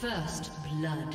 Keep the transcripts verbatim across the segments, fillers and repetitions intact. First blood.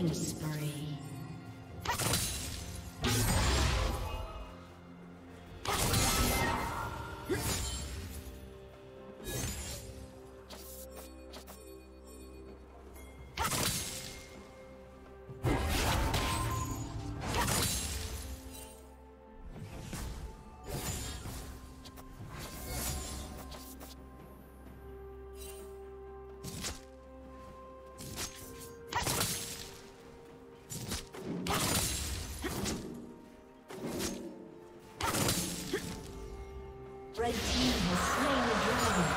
Killing spree. Red team has slain the dragon.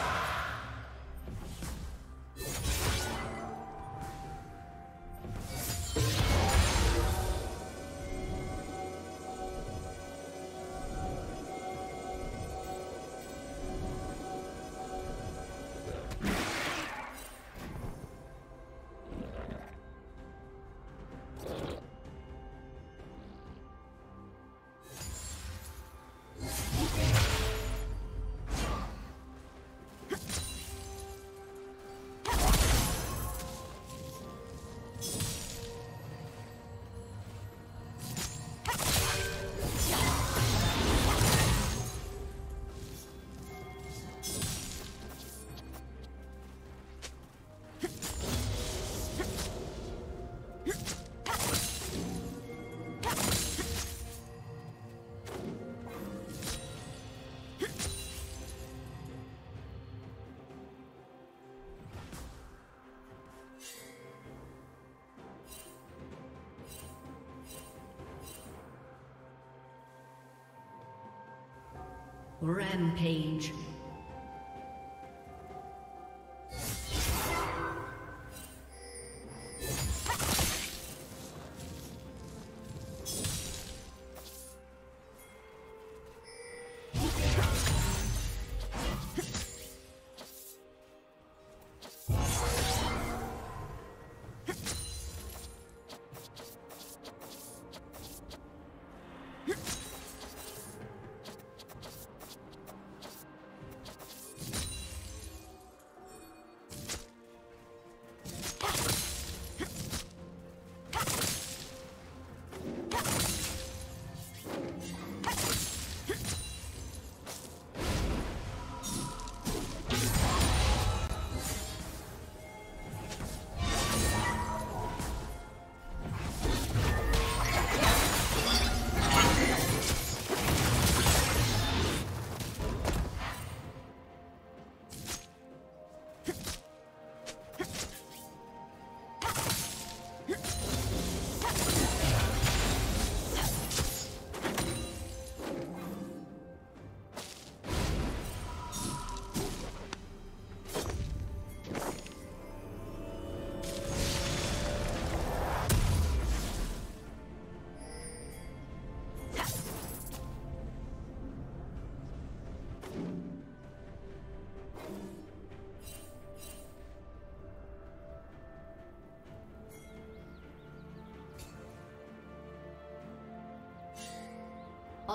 Rampage.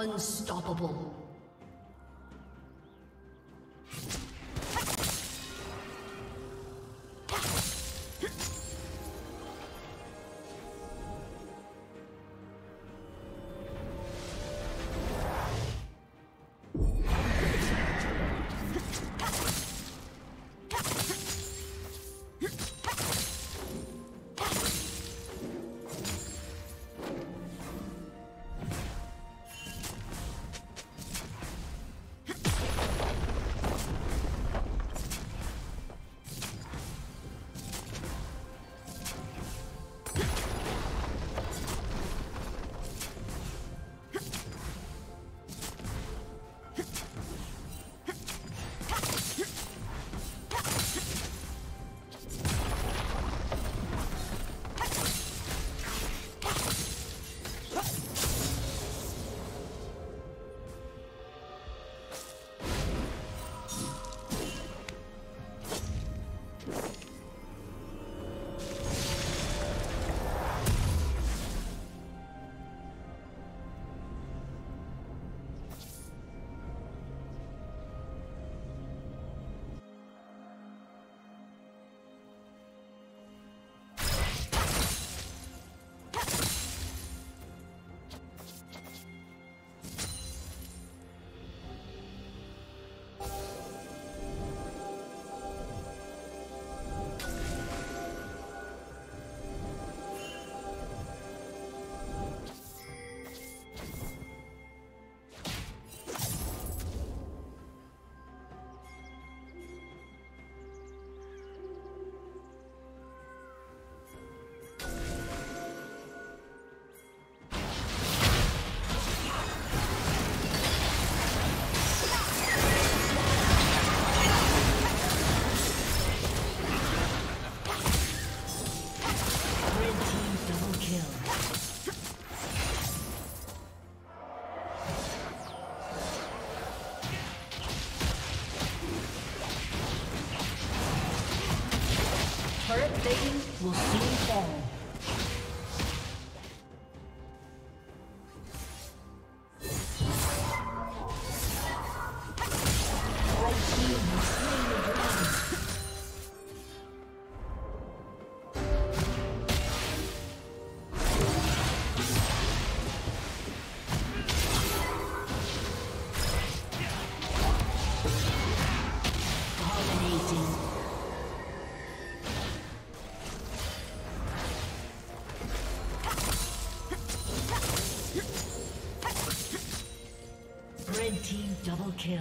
Unstoppable. Turret plating will soon fall. Double kill.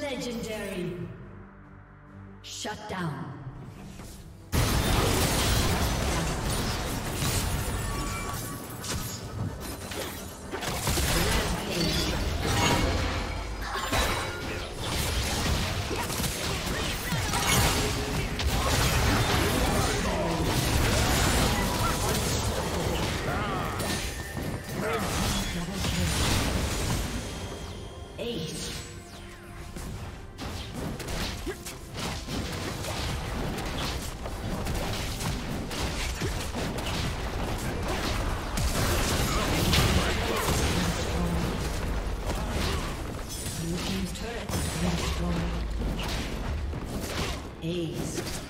Legendary. Shut down. Ace.